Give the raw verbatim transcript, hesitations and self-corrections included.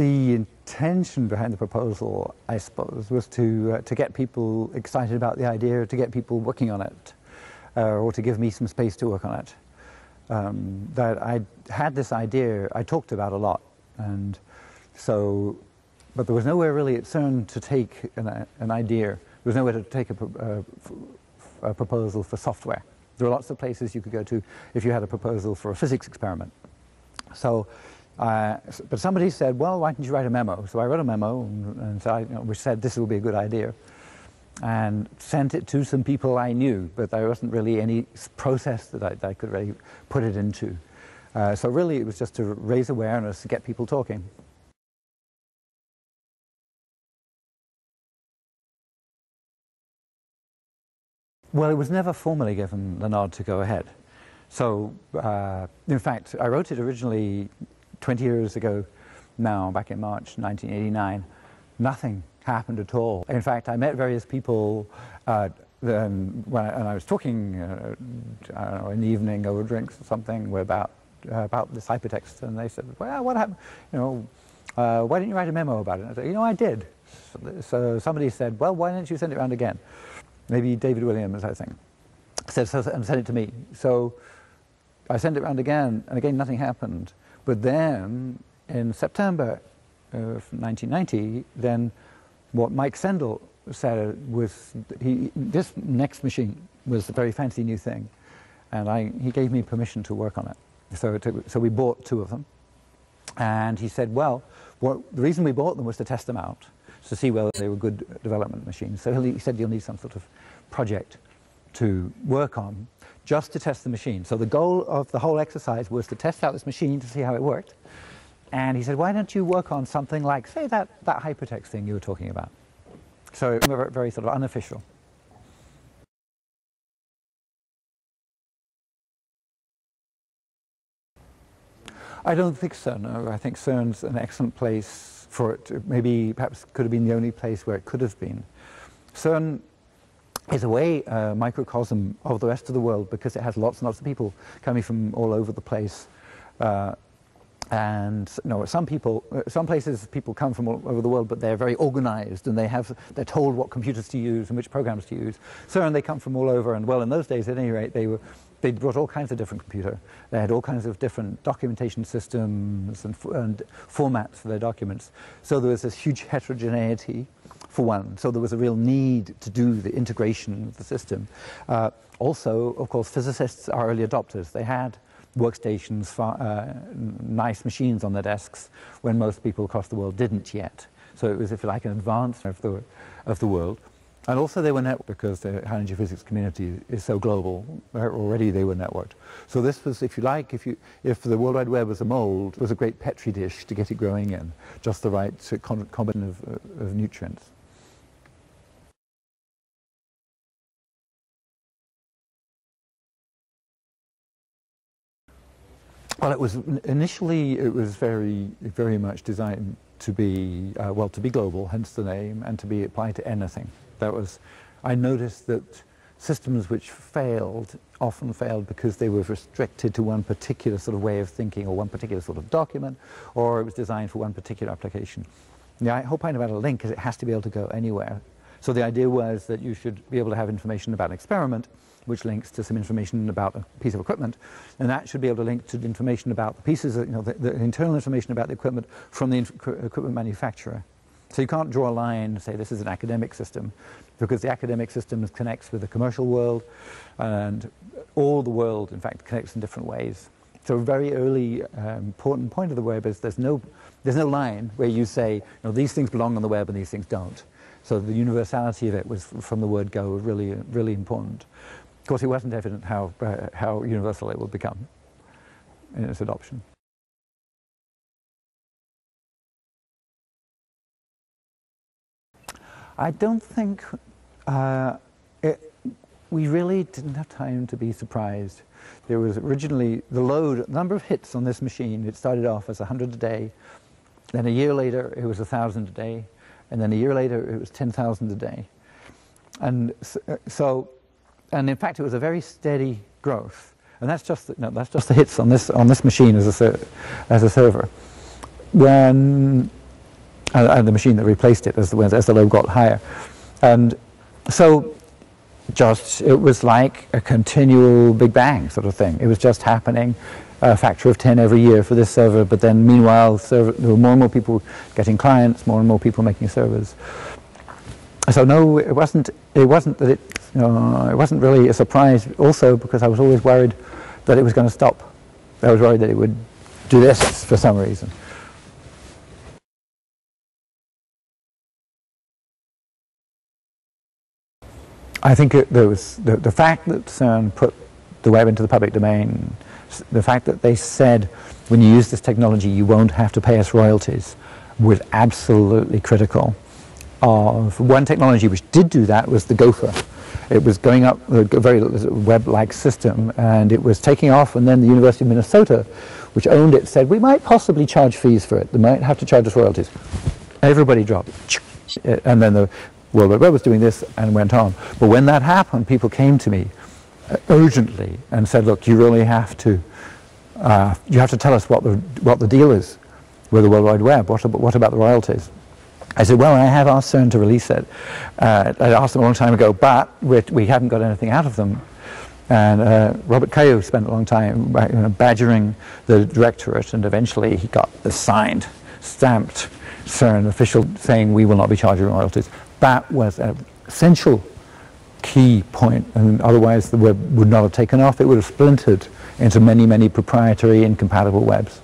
the intention behind the proposal, I suppose, was to, uh, to get people excited about the idea, to get people working on it, uh, or to give me some space to work on it. Um, that I had this idea I talked about a lot, and so, but there was nowhere really at CERN to take an, an idea. There was nowhere to take a, a, a proposal for software. There were lots of places you could go to if you had a proposal for a physics experiment. So, uh, but somebody said, well, why don't you write a memo? So I wrote a memo, and, and so I, you know, which said this will be a good idea, and sent it to some people I knew, but there wasn't really any process that I, that I could really put it into. Uh, so really it was just to raise awareness, to get people talking. Well, it was never formally given the nod to go ahead. So, uh, in fact, I wrote it originally twenty years ago now, back in March nineteen eighty-nine. Nothing happened at all. In fact, I met various people, uh, then when I, and I was talking uh, I don't know, in the evening over drinks or something about uh, about this hypertext, and they said, "Well, what happened? You know, uh, why didn't you write a memo about it?" And I said, "You know, I did." So, so somebody said, "Well, why didn't you send it around again?" Maybe David Williams, I think, said so, and sent it to me. So I sent it around again, and again nothing happened. But then in September of nineteen ninety, then. What Mike Sendall said was, he, this next machine was a very fancy new thing, and I, he gave me permission to work on it. So, it took, so we bought two of them, and he said, well, what, the reason we bought them was to test them out, to see whether they were good development machines. So he said, you'll need some sort of project to work on, just to test the machine. So the goal of the whole exercise was to test out this machine to see how it worked. And he said, why don't you work on something like, say, that, that hypertext thing you were talking about? So it was very sort of unofficial. I don't think so, no. I think CERN's an excellent place for it. It maybe perhaps could have been the only place where it could have been. CERN is a way a microcosm of the rest of the world, because it has lots and lots of people coming from all over the place. Uh, And you know, some people, some places people come from all over the world, but they're very organized, and they have, they're told what computers to use and which programs to use. So, and they come from all over, and well, in those days, at any rate, they were, they brought all kinds of different computer. They had all kinds of different documentation systems and, and formats for their documents. So there was this huge heterogeneity, for one. So there was a real need to do the integration of the system. Uh, also, of course, physicists are early adopters. They had workstations, far, uh, nice machines on their desks, when most people across the world didn't yet. So it was, if you like, an advance of the, of the world. And also they were networked, because the high energy physics community is so global. Already they were networked. So this was, if you like, if, you, if the World Wide Web was a mold, it was a great Petri dish to get it growing in, just the right combination of, of nutrients. Well, it was initially it was very, very much designed to be uh, well, to be global, hence the name, and to be applied to anything. That was, I noticed that systems which failed often failed because they were restricted to one particular sort of way of thinking, or one particular sort of document, or it was designed for one particular application. The whole point about a link is it has to be able to go anywhere. So the idea was that you should be able to have information about an experiment, which links to some information about a piece of equipment, and that should be able to link to information about the pieces, you know, the, the internal information about the equipment from the equipment manufacturer. So you can't draw a line and say this is an academic system, because the academic system connects with the commercial world, and all the world, in fact, connects in different ways. So a very early uh, important point of the web is there's no, there's no line where you say, you know, these things belong on the web and these things don't. So the universality of it was, from the word go, really, really important. Of course, it wasn't evident how, uh, how universal it would become in its adoption. I don't think uh, it, we really didn't have time to be surprised. There was originally the load, the number of hits on this machine, it started off as one hundred a day, then a year later it was one thousand a day, and then a year later it was ten thousand a day. And so, and in fact it was a very steady growth, and that's just the, no, that's just the hits on this on this machine as a as a server. When and, and the machine that replaced it as the, as the lobe got higher. And so just it was like a continual Big Bang sort of thing. It was just happening a factor of ten every year for this server, but then meanwhile server, there were more and more people getting clients, more and more people making servers. So no, it wasn't, it wasn't that it, you know, it wasn't really a surprise also, because I was always worried that it was going to stop. I was worried that it would do this for some reason. I think it, there was the, the fact that CERN put the web into the public domain, the fact that they said when you use this technology you won't have to pay us royalties, was absolutely critical. Of one technology which did do that was the Gopher. It was going up a very web-like system, and it was taking off, and then the University of Minnesota, which owned it, said, we might possibly charge fees for it. They might have to charge us royalties. Everybody dropped. And then the World Wide Web was doing this and went on. But when that happened, people came to me urgently and said, look, you really have to, uh, you have to tell us what the, what the deal is with the World Wide Web. What about, what about the royalties? I said, well, I have asked CERN to release it. Uh, I asked them a long time ago, but we're, we haven't got anything out of them. And uh, Robert Caillou spent a long time badgering the directorate, and eventually he got the signed, stamped CERN official saying, we will not be charging royalties. That was an essential key point, and otherwise the web would not have taken off. It would have splintered into many, many proprietary, incompatible webs.